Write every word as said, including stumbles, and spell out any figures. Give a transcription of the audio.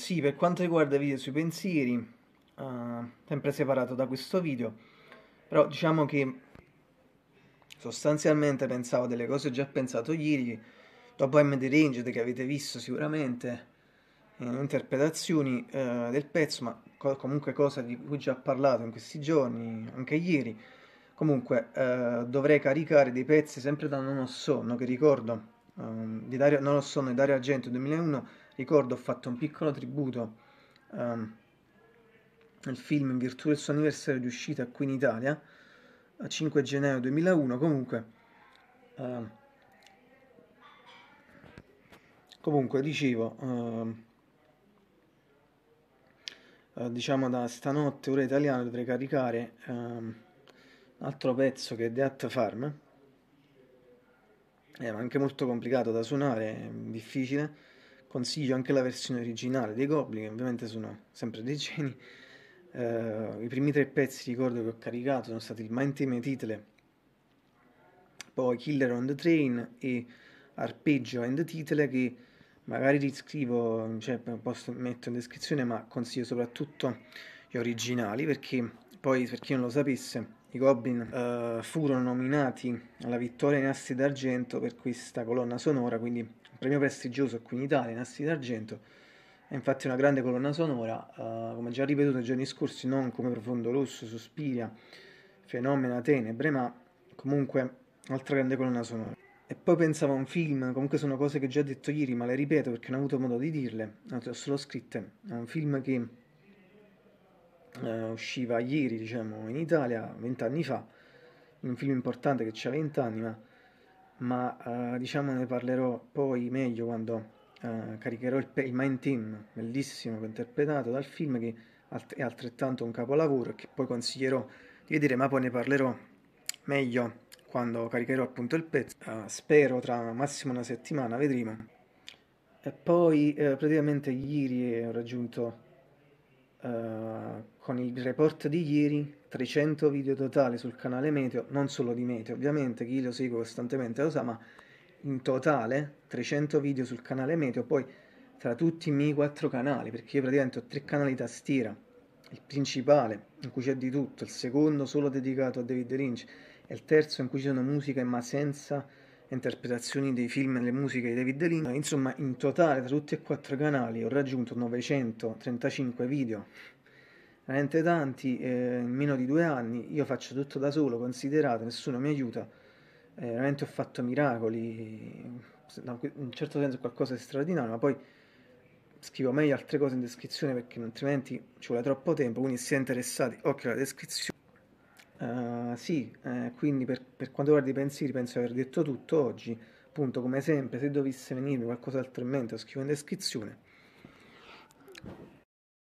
sì, per quanto riguarda i video sui pensieri, uh, sempre separato da questo video, però diciamo che sostanzialmente pensavo delle cose già pensato ieri, dopo M. Deranged che avete visto sicuramente, eh, interpretazioni eh, del pezzo, ma co comunque cosa di cui già ho parlato in questi giorni, anche ieri. Comunque eh, dovrei caricare dei pezzi sempre da Non Ho Sonno, che ricordo, um, di Dario, Non Ho Sonno di Dario Argento duemilauno, ricordo ho fatto un piccolo tributo um, nel film in virtù del suo anniversario di uscita qui in Italia, a cinque gennaio duemilauno, comunque, uh, comunque dicevo, uh, uh, diciamo da stanotte ora italiana dovrei caricare... Um, altro pezzo che è Death Farm, è anche molto complicato da suonare, difficile, consiglio anche la versione originale dei Goblin, che ovviamente sono sempre dei geni. Uh, i primi tre pezzi ricordo che ho caricato sono stati il Main Theme Title, poi Killer on the Train e Arpeggio and Title, che magari riscrivo, cioè posso metto in descrizione, ma consiglio soprattutto gli originali, perché poi, per chi non lo sapesse, i Goblin uh, furono nominati alla vittoria di Nasti d'Argento per questa colonna sonora, quindi un premio prestigioso qui in Italia, Nasti d'Argento, è infatti una grande colonna sonora, uh, come già ripetuto nei giorni scorsi, non come Profondo Rosso, Sospira, Fenomena, Tenebre, ma comunque altra grande colonna sonora. E poi pensavo a un film, comunque sono cose che ho già detto ieri, ma le ripeto perché non ho avuto modo di dirle, non ho solo scritte, è un film che... Uh, usciva ieri, diciamo, in Italia vent'anni fa, un film importante che c'ha vent'anni, ma, ma uh, diciamo ne parlerò poi meglio quando uh, caricherò il, il Main Theme, bellissimo, interpretato dal film, che alt è altrettanto un capolavoro, che poi consiglierò di vedere, ma poi ne parlerò meglio quando caricherò appunto il pezzo, uh, spero tra massimo una settimana, vedremo. E poi uh, praticamente ieri ho raggiunto Uh, con il report di ieri trecento video totali sul canale Meteo, non solo di Meteo ovviamente, chi lo segue costantemente lo sa, ma in totale trecento video sul canale Meteo, poi tra tutti i miei quattro canali, perché io praticamente ho tre canali tastiera, il principale in cui c'è di tutto, il secondo solo dedicato a David Lynch e il terzo in cui ci sono musiche ma senza interpretazioni dei film e le musiche di David Lynch. Insomma, in totale tra tutti e quattro canali ho raggiunto novecentotrentacinque video, veramente tanti, eh, in meno di due anni, io faccio tutto da solo, considerato, nessuno mi aiuta, eh, veramente ho fatto miracoli, in un certo senso è qualcosa di straordinario, ma poi scrivo meglio altre cose in descrizione perché altrimenti ci vuole troppo tempo, quindi se siete interessati, occhio alla descrizione. Uh, sì, eh, quindi per, per quanto riguarda i pensieri penso di aver detto tutto oggi, appunto come sempre se dovesse venirmi qualcos'altro in mente lo scrivo in descrizione.